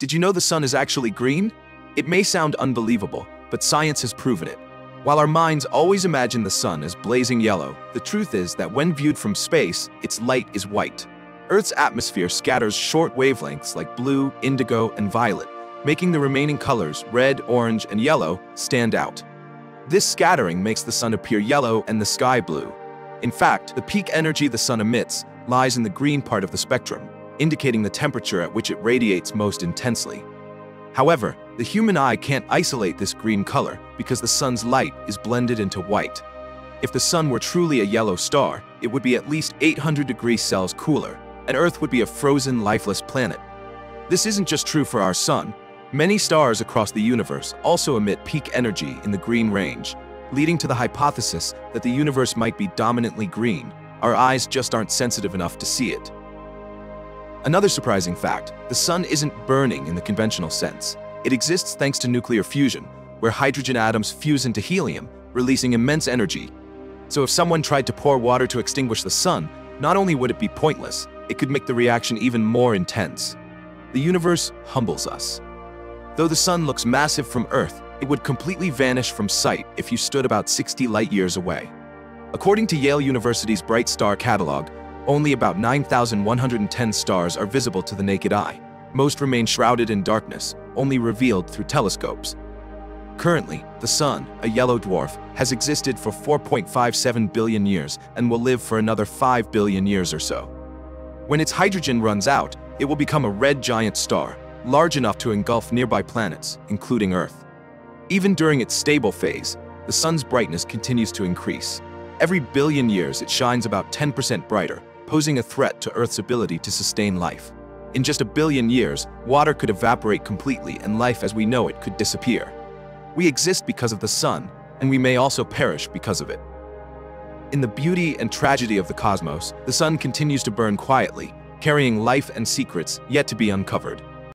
Did you know the sun is actually green? It may sound unbelievable, but science has proven it. While our minds always imagine the sun as blazing yellow, the truth is that when viewed from space, its light is white. Earth's atmosphere scatters short wavelengths like blue, indigo, and violet, making the remaining colors, red, orange, and yellow, stand out. This scattering makes the sun appear yellow and the sky blue. In fact, the peak energy the sun emits lies in the green part of the spectrum, indicating the temperature at which it radiates most intensely. However, the human eye can't isolate this green color because the sun's light is blended into white. If the sun were truly a yellow star, it would be at least 800 degrees Celsius cooler, and Earth would be a frozen, lifeless planet. This isn't just true for our sun. Many stars across the universe also emit peak energy in the green range, leading to the hypothesis that the universe might be dominantly green. Our eyes just aren't sensitive enough to see it. Another surprising fact, the sun isn't burning in the conventional sense. It exists thanks to nuclear fusion, where hydrogen atoms fuse into helium, releasing immense energy. So if someone tried to pour water to extinguish the sun, not only would it be pointless, it could make the reaction even more intense. The universe humbles us. Though the sun looks massive from Earth, it would completely vanish from sight if you stood about 60 light-years away. According to Yale University's Bright Star Catalog, only about 9,110 stars are visible to the naked eye. Most remain shrouded in darkness, only revealed through telescopes. Currently, the sun, a yellow dwarf, has existed for 4.57 billion years and will live for another 5 billion years or so. When its hydrogen runs out, it will become a red giant star, large enough to engulf nearby planets, including Earth. Even during its stable phase, the sun's brightness continues to increase. Every billion years, it shines about 10% brighter, posing a threat to Earth's ability to sustain life. In just a billion years, water could evaporate completely and life as we know it could disappear. We exist because of the sun, and we may also perish because of it. In the beauty and tragedy of the cosmos, the sun continues to burn quietly, carrying life and secrets yet to be uncovered.